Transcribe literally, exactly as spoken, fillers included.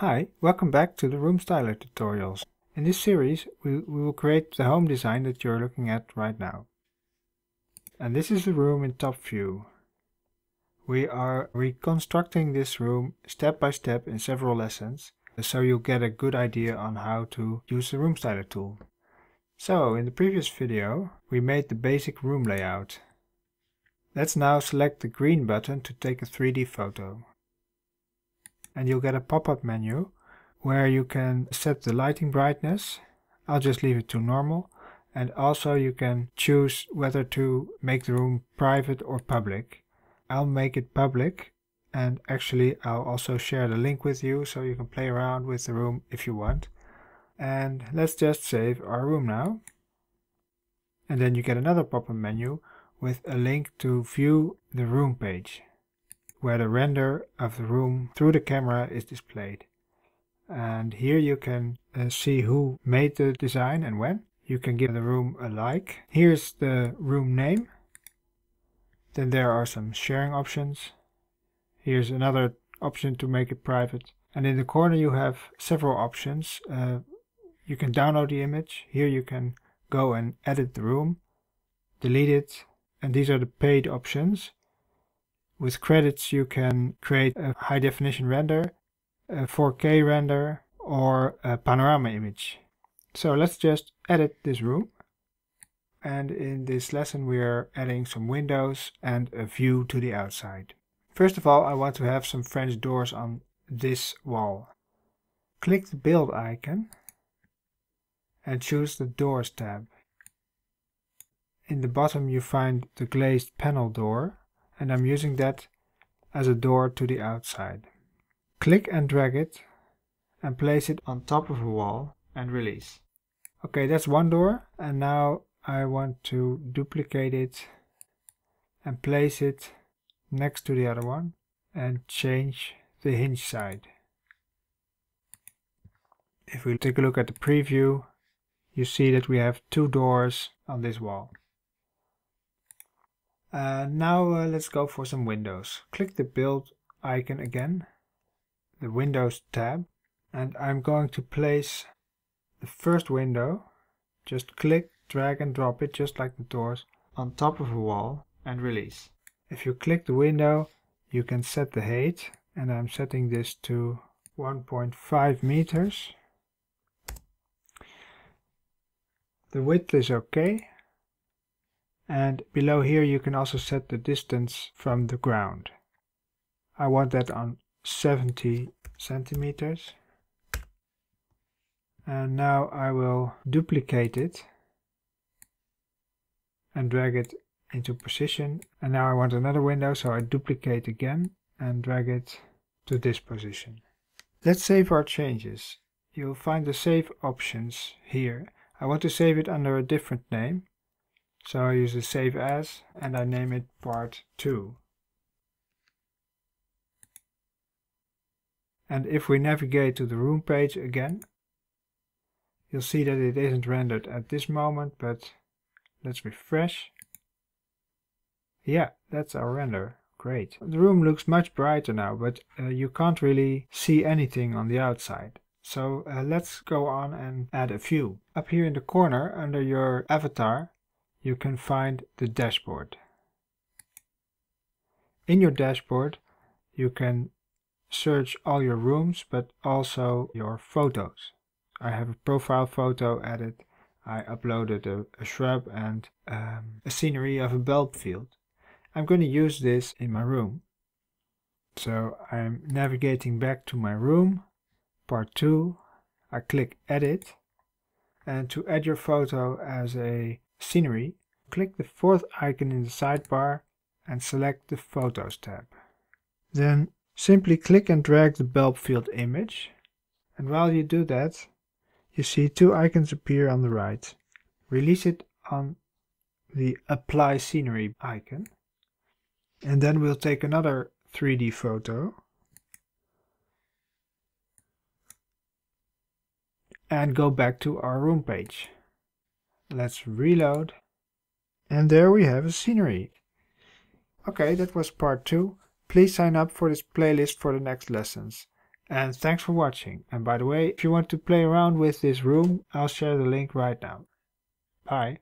Hi, welcome back to the Room Styler tutorials. In this series we, we will create the home design that you're looking at right now. And this is the room in top view. We are reconstructing this room step by step in several lessons, so you'll get a good idea on how to use the Room Styler tool. So in the previous video we made the basic room layout. Let's now select the green button to take a three D photo. And you'll get a pop-up menu where you can set the lighting brightness. I'll just leave it to normal. And also you can choose whether to make the room private or public. I'll make it public, and actually I'll also share the link with you so you can play around with the room if you want. And let's just save our room now. And then you get another pop-up menu with a link to view the room page, where the render of the room through the camera is displayed. And here you can uh, see who made the design and when. You can give the room a like. Here's the room name. Then there are some sharing options. Here's another option to make it private. And in the corner you have several options. Uh, you can download the image. Here you can go and edit the room, delete it. And these are the paid options. With credits you can create a high definition render, a four K render, or a panorama image. So let's just edit this room. And in this lesson we are adding some windows and a view to the outside. First of all, I want to have some French doors on this wall. Click the build icon and choose the doors tab. In the bottom you find the glazed panel door, and I'm using that as a door to the outside. Click and drag it and place it on top of a wall and release. Okay, that's one door, and now I want to duplicate it and place it next to the other one and change the hinge side. If we take a look at the preview, you see that we have two doors on this wall. Uh, now uh, let's go for some windows. Click the build icon again, the windows tab, and I'm going to place the first window, just click, drag and drop it, just like the doors, on top of a wall and release. If you click the window you can set the height, and I'm setting this to one point five meters. The width is okay. And below here you can also set the distance from the ground. I want that on seventy centimeters. And now I will duplicate it and drag it into position. And now I want another window, so I duplicate again and drag it to this position. Let's save our changes. You'll find the save options here. I want to save it under a different name. So I use the save as, and I name it part two. And if we navigate to the room page again, you'll see that it isn't rendered at this moment, but let's refresh. Yeah, that's our render. Great. The room looks much brighter now, but uh, you can't really see anything on the outside. So uh, let's go on and add a view. Up here in the corner under your avatar, you can find the dashboard. In your dashboard you can search all your rooms, but also your photos. I have a profile photo added. I uploaded a, a shrub and um, a scenery of a bulb field. I'm going to use this in my room. So I'm navigating back to my room, part two. I click edit, and to add your photo as a scenery, click the fourth icon in the sidebar and select the Photos tab. Then simply click and drag the bulb field image, and while you do that you see two icons appear on the right. Release it on the Apply Scenery icon, and then we'll take another three D photo and go back to our room page. Let's reload, and there we have a scenery. Okay, that was part two. Please sign up for this playlist for the next lessons. And thanks for watching. And by the way, if you want to play around with this room, I'll share the link right now. Bye.